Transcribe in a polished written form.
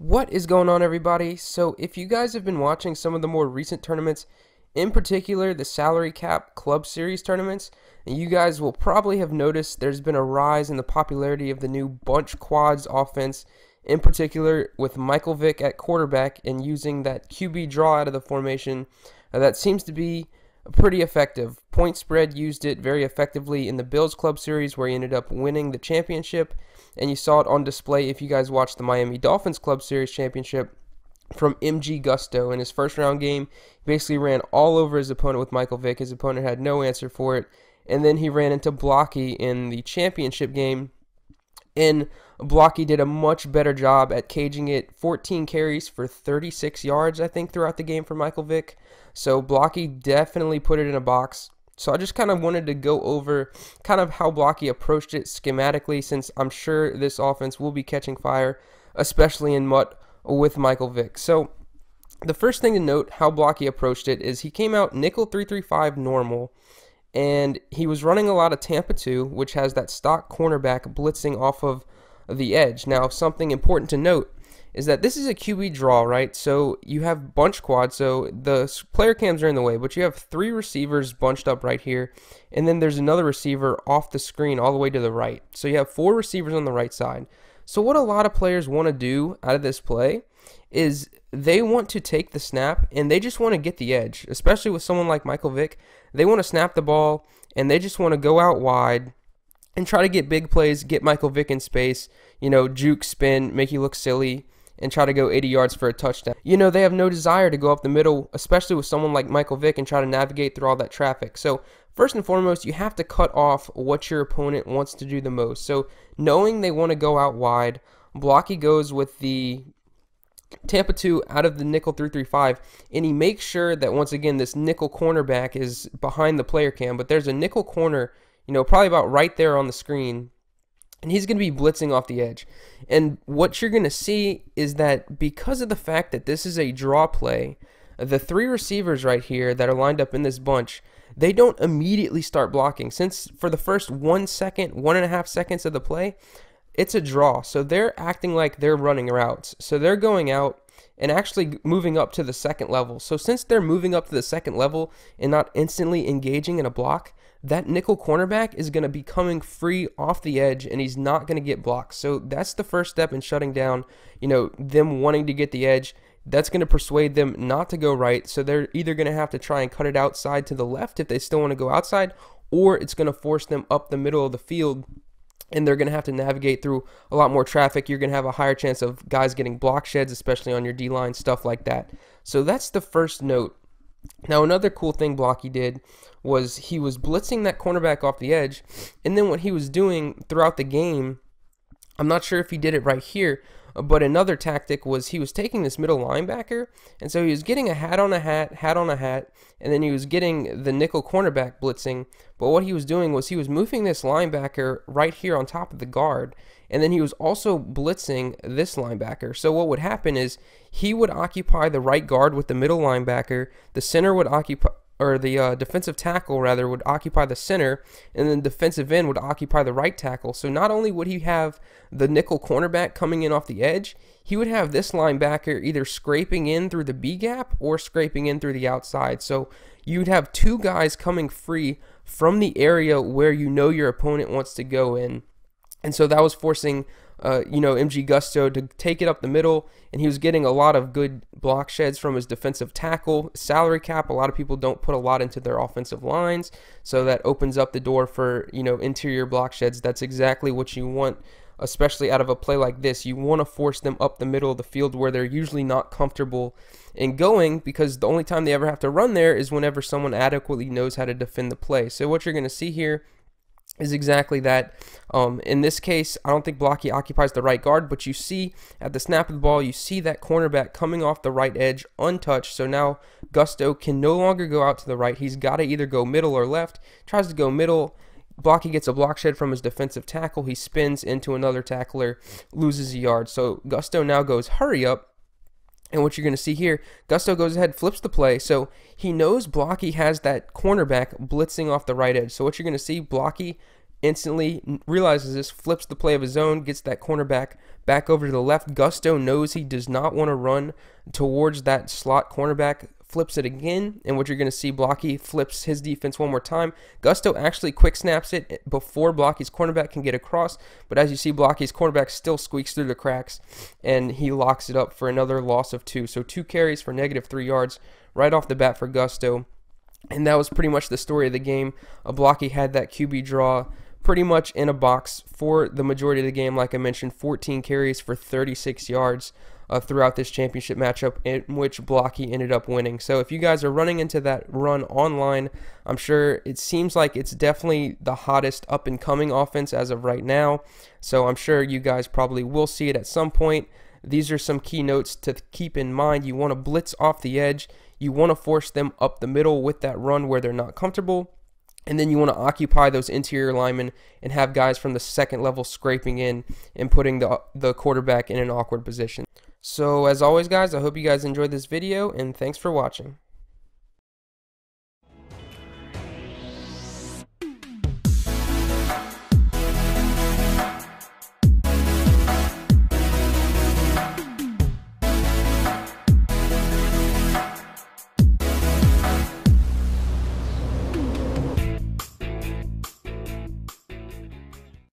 What is going on, everybody? So if you guys have been watching some of the more recent tournaments, in particular the salary cap club series tournaments, and you guys will probably have noticed there's been a rise in the popularity of the new bunch quads offense, in particular with Michael Vick at quarterback and using that QB draw out of the formation. That seems to be pretty effective. Point Spread used it very effectively in the Bills Club Series, where he ended up winning the championship, and you saw it on display if you guys watched the Miami Dolphins Club Series championship from MG Gusto. In his first round game, he basically ran all over his opponent with Michael Vick. His opponent had no answer for it, and then he ran into Blocky in the championship game, and Blocky did a much better job at caging it. 14 carries for 36 yards, I think, throughout the game for Michael Vick. So Blocky definitely put it in a box. So I just kind of wanted to go over kind of how Blocky approached it schematically, since I'm sure this offense will be catching fire, especially in Mutt with Michael Vick. So the first thing to note how Blocky approached it is he came out nickel 335 normal, and he was running a lot of Tampa 2, which has that stock cornerback blitzing off of the edge. Now, something important to note is that this is a QB draw, right? So you have bunch quad, so the player cams are in the way, but you have three receivers bunched up right here, and then there's another receiver off the screen all the way to the right. So you have four receivers on the right side. So what a lot of players want to do out of this play is they want to take the snap, and they just want to get the edge, especially with someone like Michael Vick. They want to snap the ball, and they just want to go out wide and try to get big plays, get Michael Vick in space, you know, juke, spin, make you look silly, and try to go 80 yards for a touchdown. You know, they have no desire to go up the middle, especially with someone like Michael Vick, and try to navigate through all that traffic. So first and foremost, you have to cut off what your opponent wants to do the most. So knowing they want to go out wide, Blocky goes with the Tampa 2 out of the nickel 335, and he makes sure that, once again, this nickel cornerback is behind the player cam, but there's a nickel corner, you know, probably about right there on the screen, and he's going to be blitzing off the edge. And what you're going to see is that because of the fact that this is a draw play, the three receivers right here that are lined up in this bunch, they don't immediately start blocking, since for the first 1 second, 1.5 seconds of the play, it's a draw. So they're acting like they're running routes. So they're going out and actually moving up to the second level. So since they're moving up to the second level and not instantly engaging in a block, that nickel cornerback is going to be coming free off the edge, and he's not going to get blocked. So that's the first step in shutting down, you know, them wanting to get the edge. That's going to persuade them not to go right. So they're either going to have to try and cut it outside to the left if they still want to go outside, or it's going to force them up the middle of the field, and they're going to have to navigate through a lot more traffic. You're going to have a higher chance of guys getting block sheds, especially on your D-line, stuff like that. So that's the first note. Now, another cool thing Blocky did was he was blitzing that cornerback off the edge, and then what he was doing throughout the game, I'm not sure if he did it right here, but another tactic was he was taking this middle linebacker, and so he was getting a hat on a hat, hat on a hat, and then he was getting the nickel cornerback blitzing. But what he was doing was he was moving this linebacker right here on top of the guard, and then he was also blitzing this linebacker. So what would happen is he would occupy the right guard with the middle linebacker, the center would occupy, or the defensive tackle rather would occupy the center, and then defensive end would occupy the right tackle. So not only would he have the nickel cornerback coming in off the edge, he would have this linebacker either scraping in through the B gap or scraping in through the outside. So you'd have two guys coming free from the area where you know your opponent wants to go in. And so that was forcing you know, MG Gusto to take it up the middle, and he was getting a lot of good block sheds from his defensive tackle. Salary cap, a lot of people don't put a lot into their offensive lines, so that opens up the door for, you know, interior block sheds. That's exactly what you want, especially out of a play like this. You want to force them up the middle of the field where they're usually not comfortable in going, because the only time they ever have to run there is whenever someone adequately knows how to defend the play. So what you're going to see here is exactly that. In this case, I don't think Blocky occupies the right guard, but you see at the snap of the ball, you see that cornerback coming off the right edge untouched. So now Gusto can no longer go out to the right. He's got to either go middle or left. Tries to go middle. Blocky gets a block shed from his defensive tackle. He spins into another tackler, loses a yard. So Gusto now goes hurry up. And what you're going to see here, Gusto goes ahead, flips the play. So he knows Blocky has that cornerback blitzing off the right edge. So what you're going to see, Blocky instantly realizes this, flips the play of his own, gets that cornerback back over to the left. Gusto knows he does not want to run towards that slot cornerback, flips it again, and what you're going to see, Blocky flips his defense one more time. Gusto actually quick snaps it before Blocky's cornerback can get across, but as you see, Blocky's cornerback still squeaks through the cracks, and he locks it up for another loss of 2. So 2 carries for -3 yards right off the bat for Gusto, and that was pretty much the story of the game. Blocky had that QB draw pretty much in a box for the majority of the game. Like I mentioned, 14 carries for 36 yards throughout this championship matchup, in which Blocky ended up winning. So if you guys are running into that run online, I'm sure it seems like it's definitely the hottest up-and-coming offense as of right now, so I'm sure you guys probably will see it at some point. These are some key notes to keep in mind. You want to blitz off the edge. You want to force them up the middle with that run where they're not comfortable. And then you want to occupy those interior linemen and have guys from the second level scraping in and putting the quarterback in an awkward position. So as always, guys, I hope you guys enjoyed this video, and thanks for watching.